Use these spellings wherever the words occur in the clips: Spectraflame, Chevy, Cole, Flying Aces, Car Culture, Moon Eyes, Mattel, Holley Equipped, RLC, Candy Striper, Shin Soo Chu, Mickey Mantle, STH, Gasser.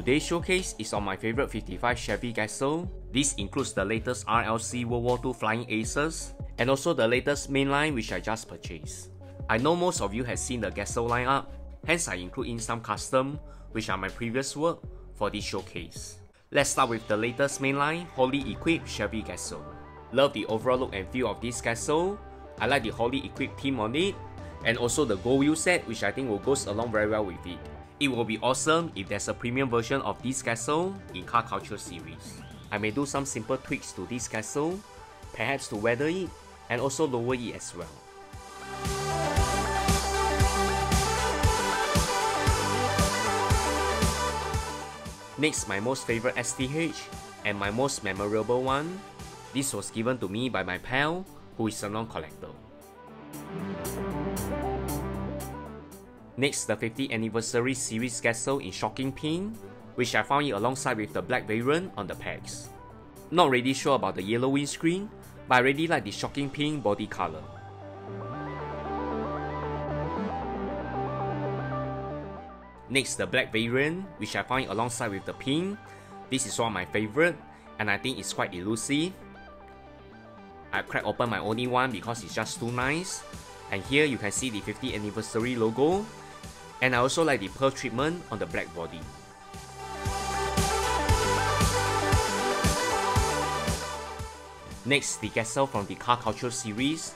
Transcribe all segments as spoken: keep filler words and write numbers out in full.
Today's showcase is on my favorite fifty-five Chevy Gasser. This includes the latest R L C World War Two Flying Aces and also the latest mainline which I just purchased. I know most of you have seen the Gasser lineup, hence I include in some custom which are my previous work for this showcase. Let's start with the latest mainline Holley Equipped Chevy Gasser. Love the overall look and feel of this Gasser. I like the Holley Equipped theme on it and also the gold wheel set, which I think will go along very well with it. It will be awesome if there's a premium version of this Gasser in Car Culture series. I may do some simple tweaks to this Gasser, perhaps to weather it and also lower it as well. Next, my most favorite S T H and my most memorable one. This was given to me by my pal who is a non-collector. Next, the fiftieth anniversary series Gasser in shocking pink, which I found it alongside with the black variant on the packs. Not really sure about the yellow windscreen, but I really like the shocking pink body color. Next, the black variant, which I found it alongside with the pink. This is one of my favorite, and I think it's quite elusive. I cracked open my only one because it's just too nice. And here you can see the fiftieth anniversary logo. And I also like the pearl treatment on the black body. Next, the Gasser from the Car Culture series.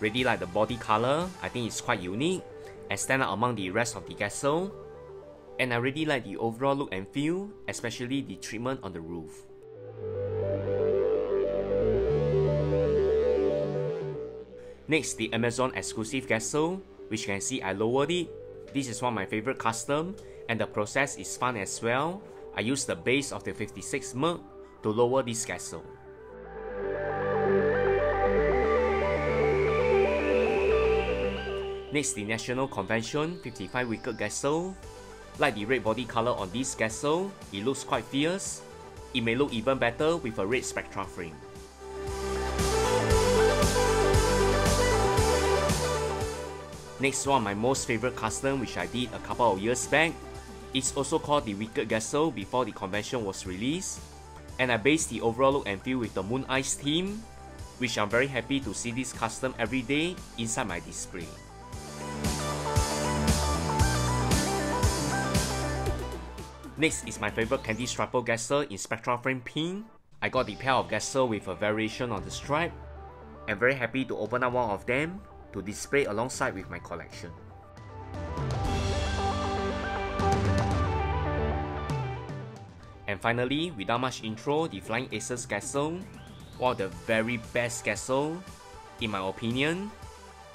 Really like the body color, I think it's quite unique and stand out among the rest of the Gasser. And I really like the overall look and feel, especially the treatment on the roof. Next, the Amazon exclusive Gasser, which you can see I lowered it. This is one of my favorite custom and the process is fun as well. I used the base of the fifty-six Merc to lower this Gasser. Next, the National Convention fifty-five Wicked Gasser. Like the red body color on this Gasser, it looks quite fierce. It may look even better with a red Spectraflame. Next, one of my most favorite custom which I did a couple of years back. It's also called the Wicked Gasser before the convention was released. And I based the overall look and feel with the Moon Eyes theme, which I'm very happy to see this custom every day inside my display. Next is my favorite Candy Striper Gasser in Spectraflame pink. I got the pair of Gasser with a variation on the stripe. I'm very happy to open up one of them to display alongside with my collection. And finally, without much intro, the Flying Aces Gasser, one of the very best Gasser, in my opinion.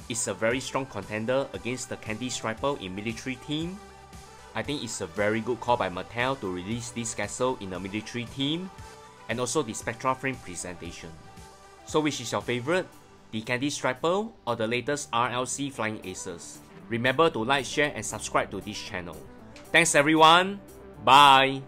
It's a very strong contender against the Candy Striper in military theme. I think it's a very good call by Mattel to release this Gasser in a military theme, and also the Spectraflame presentation. So which is your favorite? The Candy Striper or the latest R L C Flying Aces? Remember to like, share and subscribe to this channel. Thanks everyone, bye!